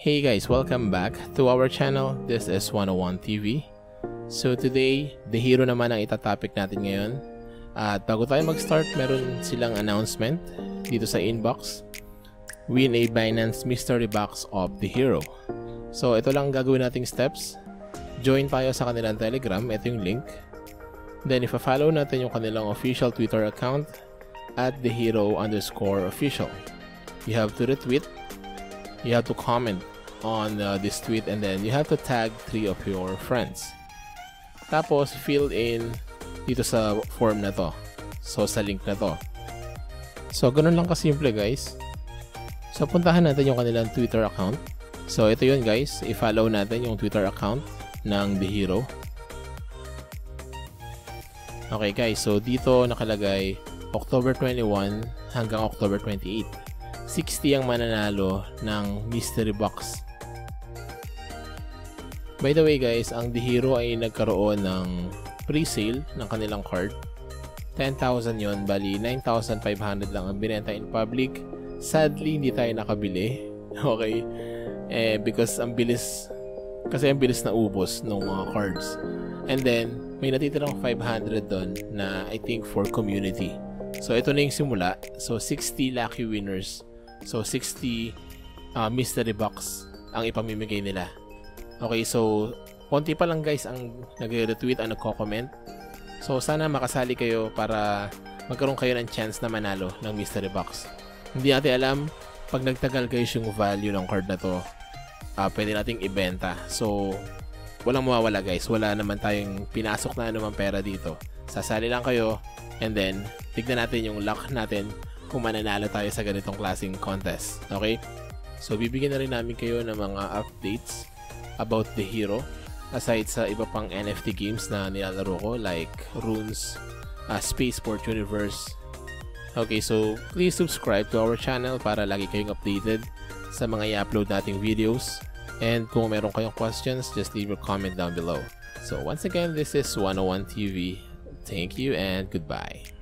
Hey guys, welcome back to our channel. This is 101TV. So today, DeHero naman ang itatopic natin ngayon. At bago tayo mag-start, meron silang announcement dito sa inbox. Win a Binance Mystery Box of DeHero. So ito lang gagawin nating steps. Join tayo sa kanilang Telegram. Ito yung link. Then ipa-follow natin yung kanilang official Twitter account at DeHero_official. You have to retweet. You have to comment on this tweet, and then you have to tag 3 of your friends. Tapos fill in dito sa form na to. So sa link na to. So ganun lang kasimple guys. So puntahan natin yung kanilang Twitter account. So ito yun guys, i-follow natin yung Twitter account ng DeHero. Okay guys, so dito nakalagay October 21 hanggang October 28. 60 ang mananalo ng mystery box. By the way guys, ang DeHero ay nagkaroon ng pre-sale ng kanilang card. 10,000 yon, bali 9,500 lang ang binenta in public. Sadly, hindi tayo nakabili. Okay? Because ang bilis na ubos ng mga cards. And then, may natitirang 500 doon na I think for community. So, ito na yung simula. So, 60 lucky winners. So, 60 mystery box ang ipamimigay nila. Okay, so, konti pa lang guys ang nag-retweet, ang nagko-comment. So, sana makasali kayo para magkaroon kayo ng chance na manalo ng mystery box. Hindi natin alam, pag nagtagal guys yung value ng card na to, pwede nating ibenta. So, walang mawawala guys. Wala naman tayong pinasok na anumang pera dito. Sasali lang kayo, and then, tignan natin yung luck natin kung mananalo tayo sa ganitong klaseng contest. Okay? So, bibigyan na rin namin kayo ng mga updates about DeHero aside sa iba pang NFT games na nilalaro ko like Runes, Spaceport Universe. Okay, so please subscribe to our channel para lagi kayong updated sa mga i-upload nating videos. And kung meron kayong questions, just leave your comment down below. So once again, this is 101TV. Thank you and goodbye.